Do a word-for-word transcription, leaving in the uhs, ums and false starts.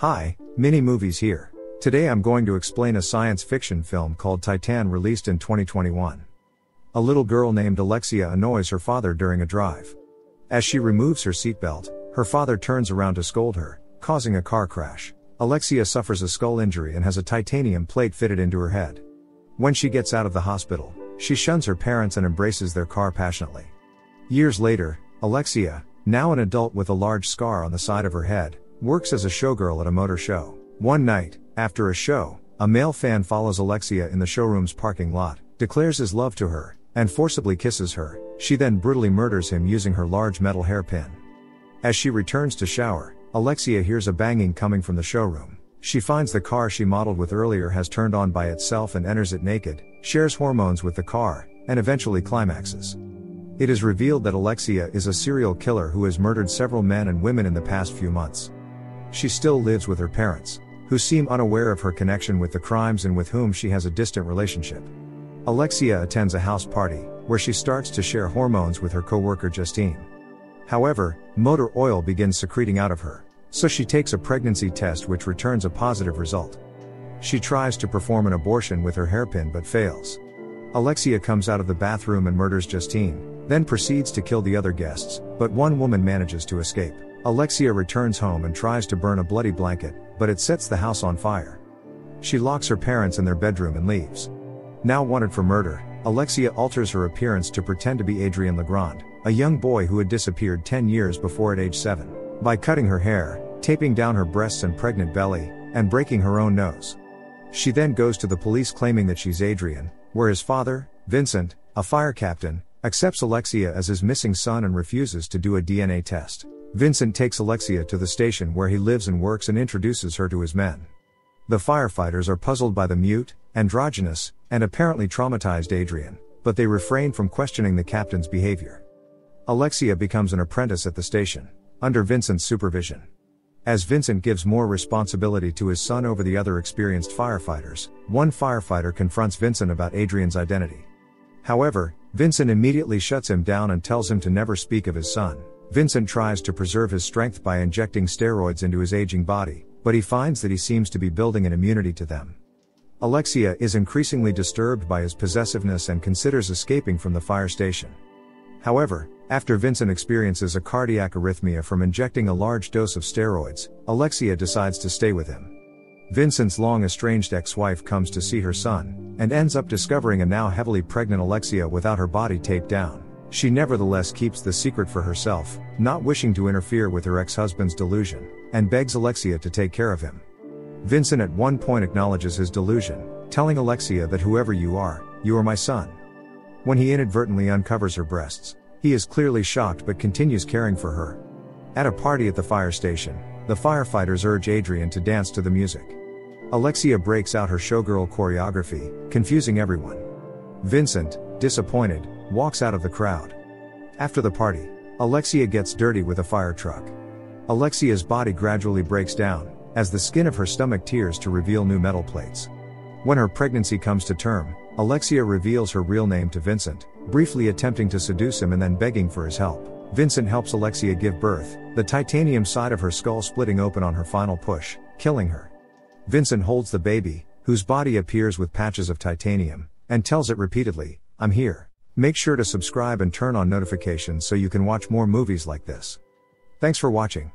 Hi, Mini Movies here. Today I'm going to explain a science fiction film called Titan released in twenty twenty-one. A little girl named Alexia annoys her father during a drive. As she removes her seatbelt, her father turns around to scold her, causing a car crash. Alexia suffers a skull injury and has a titanium plate fitted into her head. When she gets out of the hospital, she shuns her parents and embraces their car passionately. Years later, Alexia, now an adult with a large scar on the side of her head, works as a showgirl at a motor show. One night, after a show, a male fan follows Alexia in the showroom's parking lot, declares his love to her, and forcibly kisses her. She then brutally murders him using her large metal hairpin. As she returns to shower, Alexia hears a banging coming from the showroom. She finds the car she modeled with earlier has turned on by itself and enters it naked, shares hormones with the car, and eventually climaxes. It is revealed that Alexia is a serial killer who has murdered several men and women in the past few months. She still lives with her parents, who seem unaware of her connection with the crimes and with whom she has a distant relationship. Alexia attends a house party, where she starts to share hormones with her co-worker Justine. However, motor oil begins secreting out of her, so she takes a pregnancy test which returns a positive result. She tries to perform an abortion with her hairpin but fails. Alexia comes out of the bathroom and murders Justine, then proceeds to kill the other guests, but one woman manages to escape. Alexia returns home and tries to burn a bloody blanket, but it sets the house on fire. She locks her parents in their bedroom and leaves. Now wanted for murder, Alexia alters her appearance to pretend to be Adrian Legrand, a young boy who had disappeared ten years before at age seven, by cutting her hair, taping down her breasts and pregnant belly, and breaking her own nose. She then goes to the police claiming that she's Adrian, where his father, Vincent, a fire captain, accepts Alexia as his missing son and refuses to do a D N A test. Vincent takes Alexia to the station where he lives and works and introduces her to his men. The firefighters are puzzled by the mute, androgynous, and apparently traumatized Adrian, but they refrain from questioning the captain's behavior. Alexia becomes an apprentice at the station, under Vincent's supervision. As Vincent gives more responsibility to his son over the other experienced firefighters, one firefighter confronts Vincent about Adrian's identity. However, Vincent immediately shuts him down and tells him to never speak of his son. Vincent tries to preserve his strength by injecting steroids into his aging body, but he finds that he seems to be building an immunity to them. Alexia is increasingly disturbed by his possessiveness and considers escaping from the fire station. However, after Vincent experiences a cardiac arrhythmia from injecting a large dose of steroids, Alexia decides to stay with him. Vincent's long-estranged ex-wife comes to see her son, and ends up discovering a now heavily pregnant Alexia without her body taped down. She nevertheless keeps the secret for herself, not wishing to interfere with her ex-husband's delusion, and begs Alexia to take care of him. Vincent at one point acknowledges his delusion, telling Alexia that whoever you are, you are my son. When he inadvertently uncovers her breasts, he is clearly shocked but continues caring for her. At a party at the fire station, the firefighters urge Adrian to dance to the music. Alexia breaks out her showgirl choreography, confusing everyone. Vincent, disappointed, walks out of the crowd. After the party, Alexia gets dirty with a fire truck. Alexia's body gradually breaks down, as the skin of her stomach tears to reveal new metal plates. When her pregnancy comes to term, Alexia reveals her real name to Vincent, briefly attempting to seduce him and then begging for his help. Vincent helps Alexia give birth, the titanium side of her skull splitting open on her final push, killing her. Vincent holds the baby, whose body appears with patches of titanium, and tells it repeatedly, "I'm here." Make sure to subscribe and turn on notifications so you can watch more movies like this. Thanks for watching.